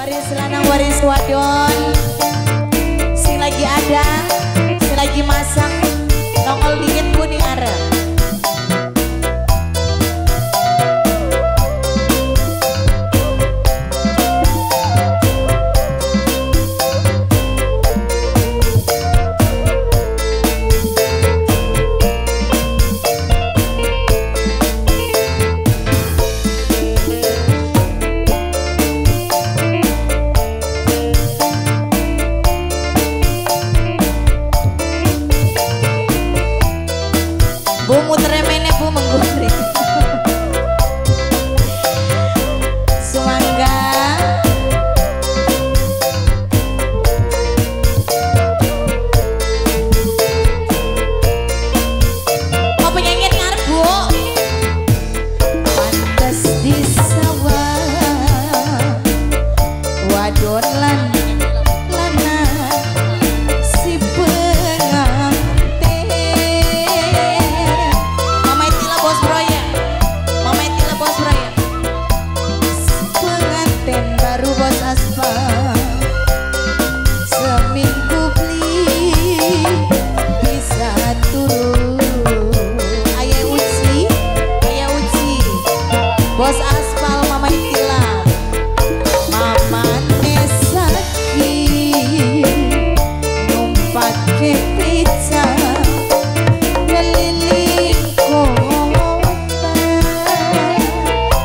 Waris lanang waris wadon, sing lagi ada, sing lagi masak, nongol dingin kuning arep. Bu muter mene bu menggoreng. Semangga. Mau penyanyi ngarep bu. Pantes di sawah wadon lan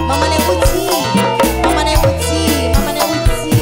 Mama ne uci, Mama ne uci, Mama ne uci.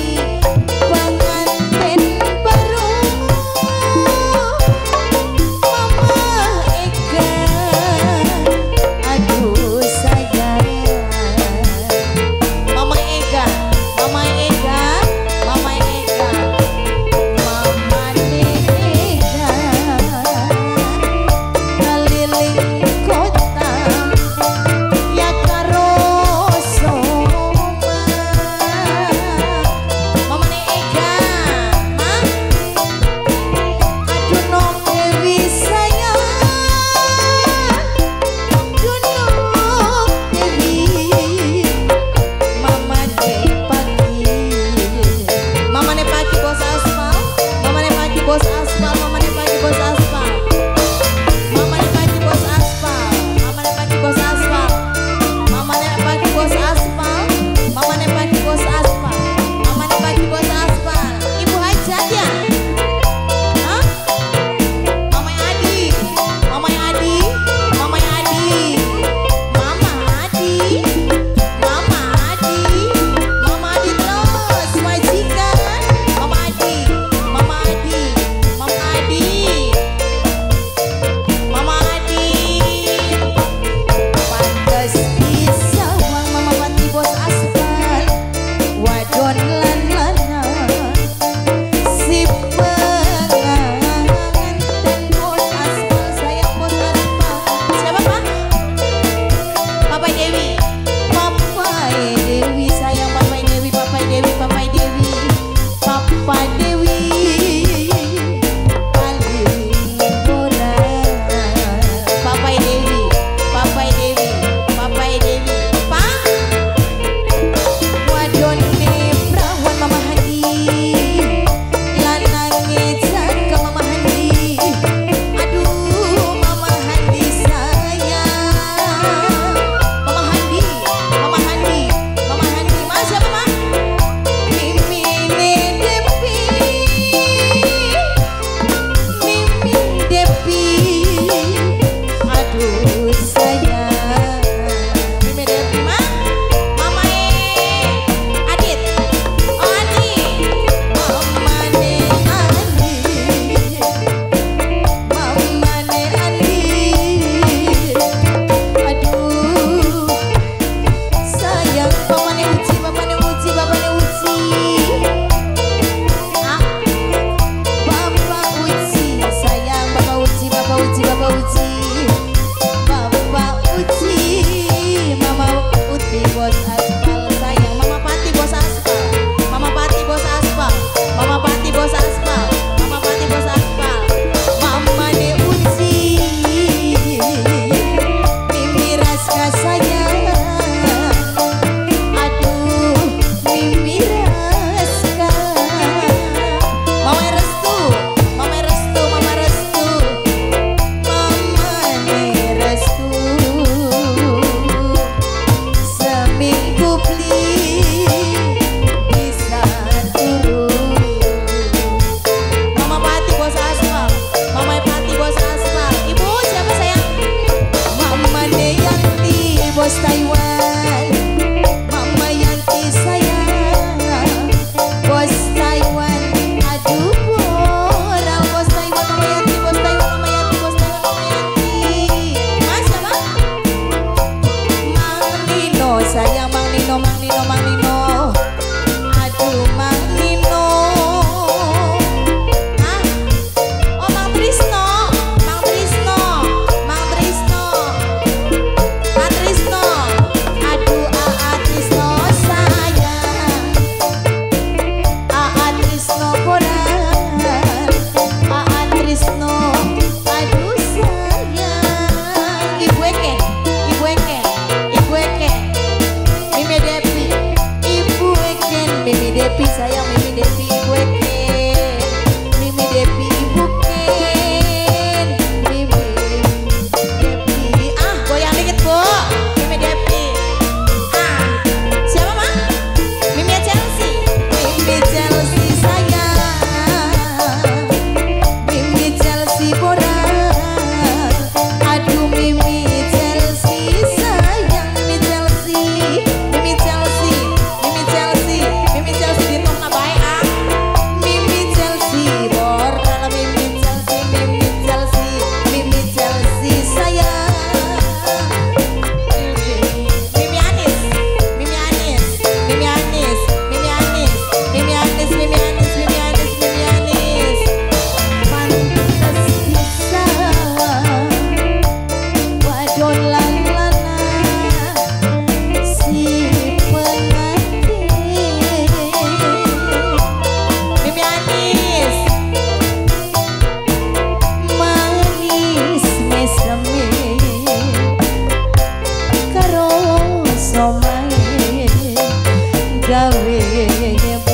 Gawe